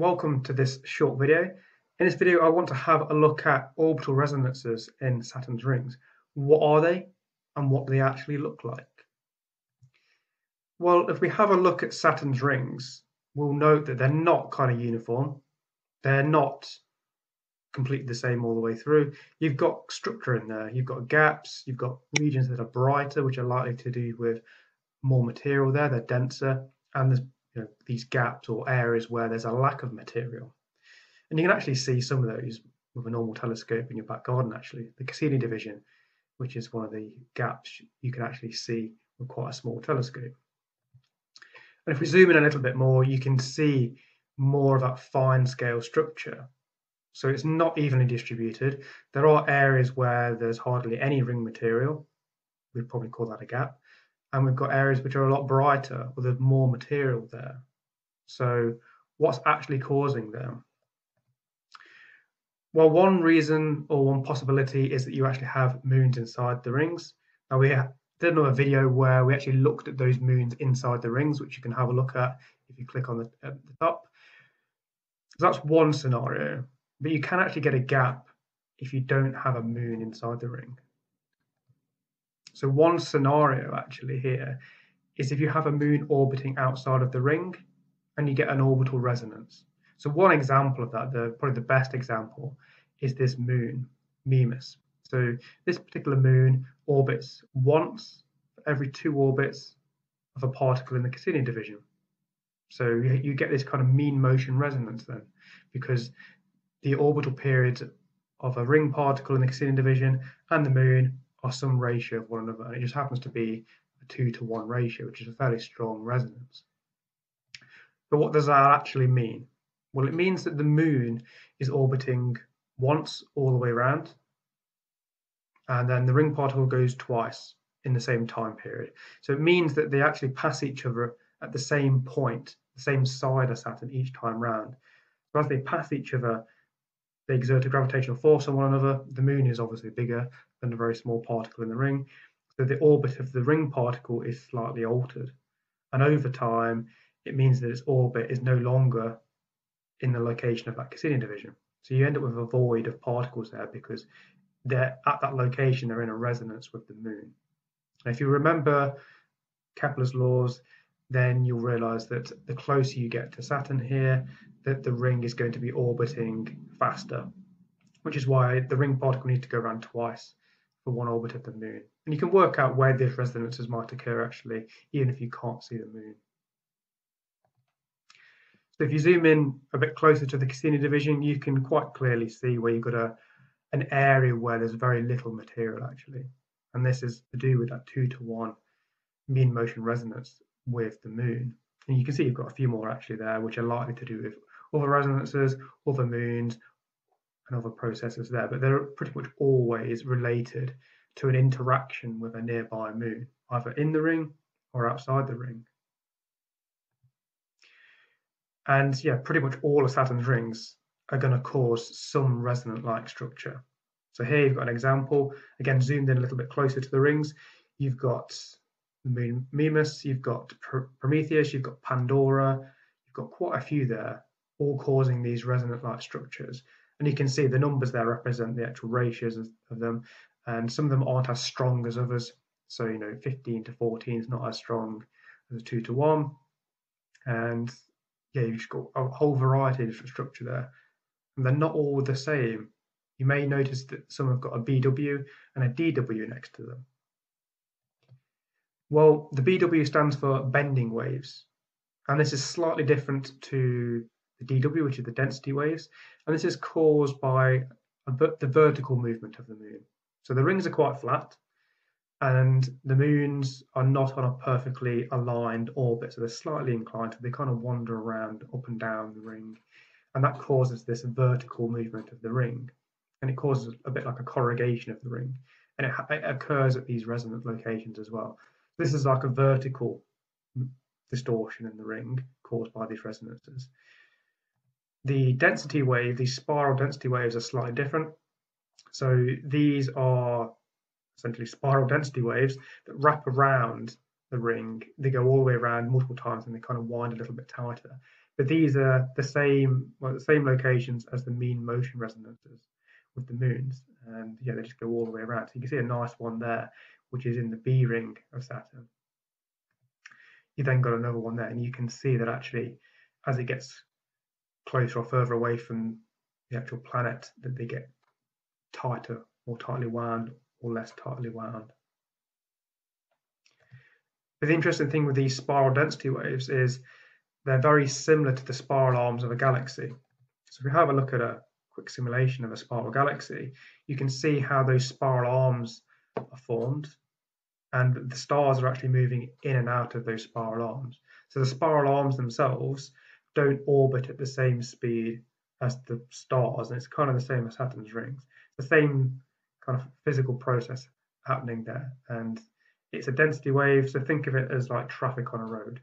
Welcome to this short video. In this video I want to have a look at orbital resonances in Saturn's rings. What are they and what do they actually look like? Well, if we have a look at Saturn's rings, we'll note that they're not kind of uniform. They're not completely the same all the way through. You've got structure in there, you've got gaps, you've got regions that are brighter, which are likely to do with more material there, they're denser, and there's these gaps or areas where there's a lack of material. And you can actually see some of those with a normal telescope in your back garden actually. The Cassini division, which is one of the gaps you can actually see with quite a small telescope. And if we zoom in a little bit more, you can see more of that fine scale structure. So it's not evenly distributed. There are areas where there's hardly any ring material. We'd probably call that a gap. And we've got areas which are a lot brighter, or there's more material there. So what's actually causing them? Well, one reason or one possibility is that you actually have moons inside the rings. Now, we did another video where we actually looked at those moons inside the rings, which you can have a look at if you click on the top. So that's one scenario, but you can actually get a gap if you don't have a moon inside the ring. So one scenario actually here is if you have a moon orbiting outside of the ring and you get an orbital resonance. So one example of that, probably the best example, is this moon, Mimas. So this particular moon orbits once for every two orbits of a particle in the Cassini division. So you get this kind of mean motion resonance then, because the orbital periods of a ring particle in the Cassini division and the moon are some ratio of one another, and it just happens to be a 2-to-1 ratio, which is a fairly strong resonance. But what does that actually mean? Well, it means that the moon is orbiting once all the way around, and then the ring particle goes twice in the same time period. So it means that they actually pass each other at the same point, the same side of Saturn each time round. So as they pass each other, they exert a gravitational force on one another. The moon is obviously bigger than a very small particle in the ring, so the orbit of the ring particle is slightly altered, and over time it means that its orbit is no longer in the location of that Cassini division. So you end up with a void of particles there, because they're at that location, they're in a resonance with the moon. Now, if you remember Kepler's laws, then you'll realise that the closer you get to Saturn here, that the ring is going to be orbiting faster, which is why the ring particle needs to go around twice for one orbit of the moon. And you can work out where these resonances might occur actually, even if you can't see the moon. So if you zoom in a bit closer to the Cassini division, you can quite clearly see where you've got an area where there's very little material actually. And this is to do with that 2-to-1 mean motion resonance with the moon. And you can see you've got a few more actually there, which are likely to do with other resonances, other moons, and other processes there, but they're pretty much always related to an interaction with a nearby moon, either in the ring or outside the ring. And yeah, pretty much all of Saturn's rings are going to cause some resonant-like structure. So here you've got an example, again zoomed in a little bit closer to the rings. You've got the moon Mimas, you've got Prometheus, you've got Pandora, you've got quite a few there, all causing these resonant-like structures. And you can see the numbers there represent the actual ratios of them, and some of them aren't as strong as others. So 15-to-14 is not as strong as a 2-to-1, and yeah, you've just got a whole variety of different structure there, and they're not all the same. You may notice that some have got a BW and a DW next to them. Well, the BW stands for bending waves, and this is slightly different to the DW, which is the density waves, and this is caused by the vertical movement of the moon. So the rings are quite flat, and the moons are not on a perfectly aligned orbit, so they're slightly inclined, so they kind of wander around up and down the ring, and that causes this vertical movement of the ring, and it causes a bit like a corrugation of the ring, and it occurs at these resonant locations as well. This is like a vertical distortion in the ring caused by these resonances. The density wave, these spiral density waves, are slightly different. So these are essentially spiral density waves that wrap around the ring. They go all the way around multiple times, and they kind of wind a little bit tighter. But these are the same locations as the mean motion resonances with the moons, and yeah, they just go all the way around. So you can see a nice one there, which is in the B ring of Saturn. You then got another one there, and you can see that actually, as it gets closer or further away from the actual planet, that they get tighter, more tightly wound or less tightly wound. But the interesting thing with these spiral density waves is they're very similar to the spiral arms of a galaxy. So if we have a look at a quick simulation of a spiral galaxy, you can see how those spiral arms are formed, and the stars are actually moving in and out of those spiral arms. So the spiral arms themselves don't orbit at the same speed as the stars, and it's kind of the same as Saturn's rings. The same kind of physical process happening there, and it's a density wave, so think of it as like traffic on a road.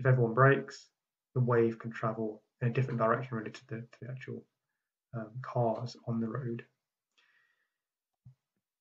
If everyone brakes, the wave can travel in a different direction really to the actual cars on the road.